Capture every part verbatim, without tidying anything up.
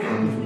Thank you.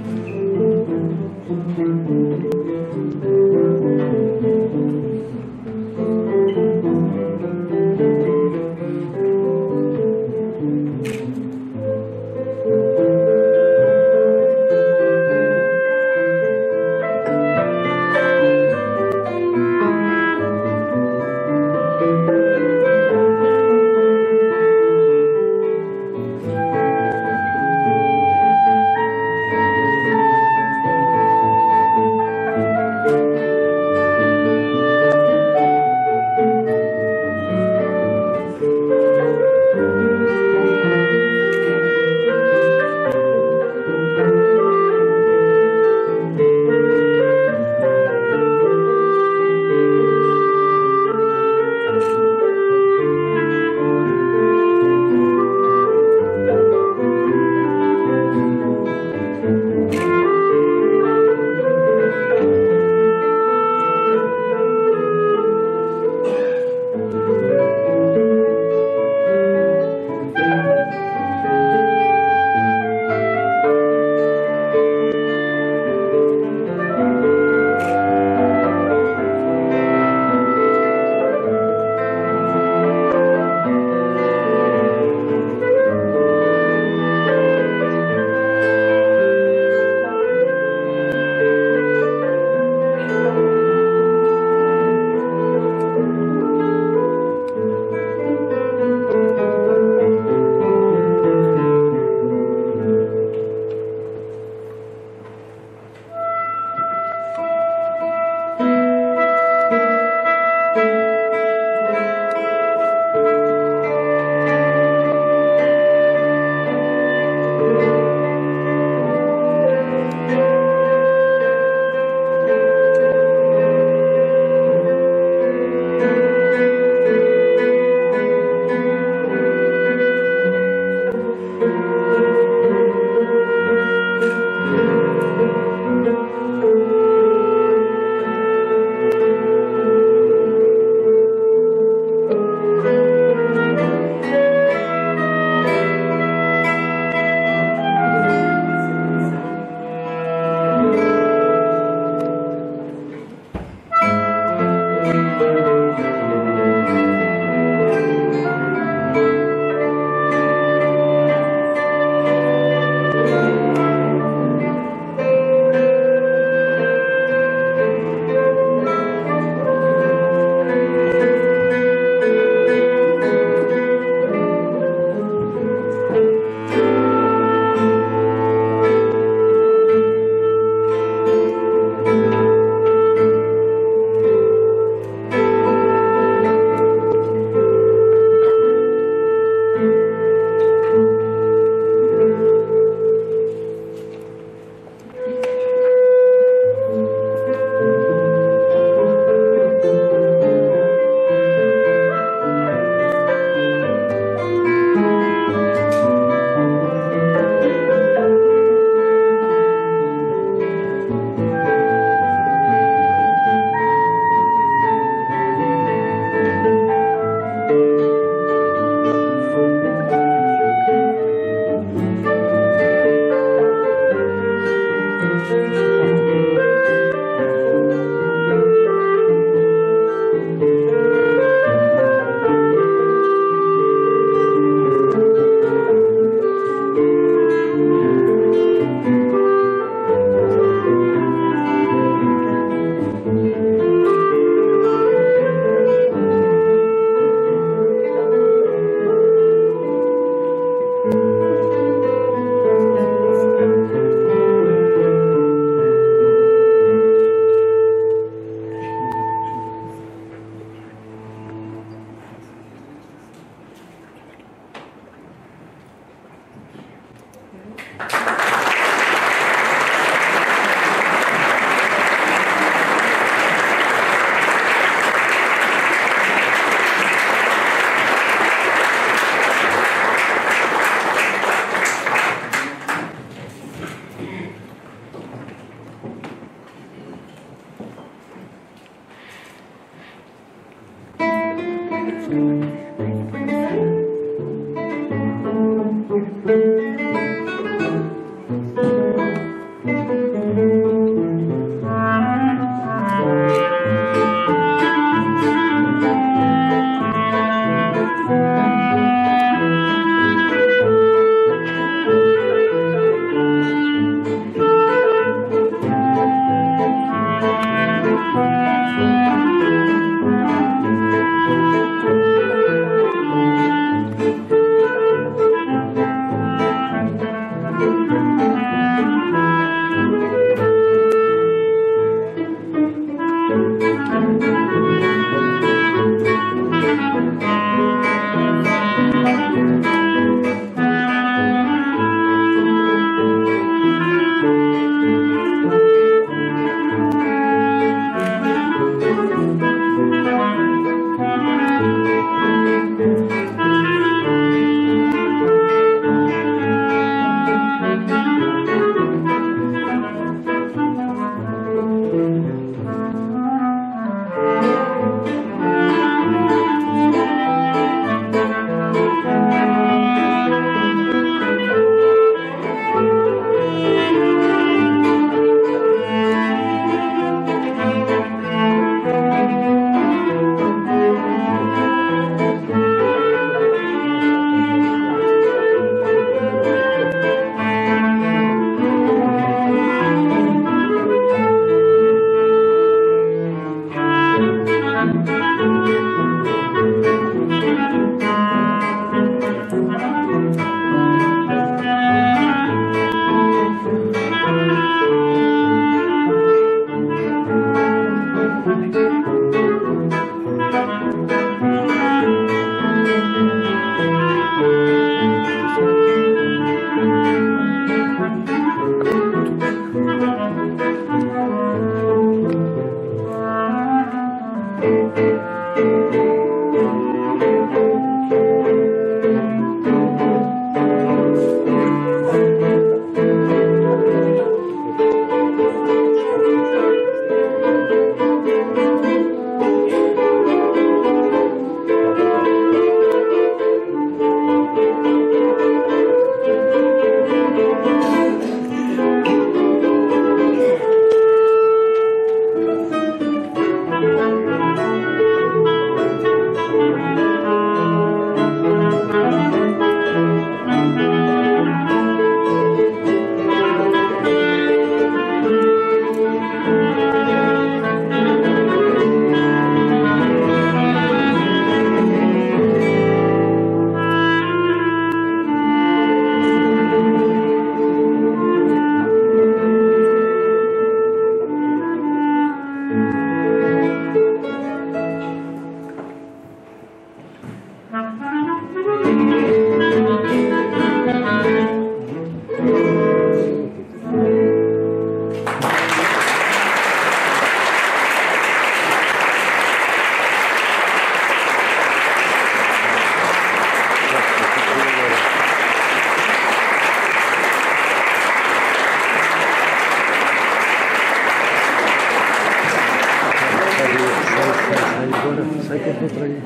otra ahí.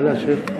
Gracias.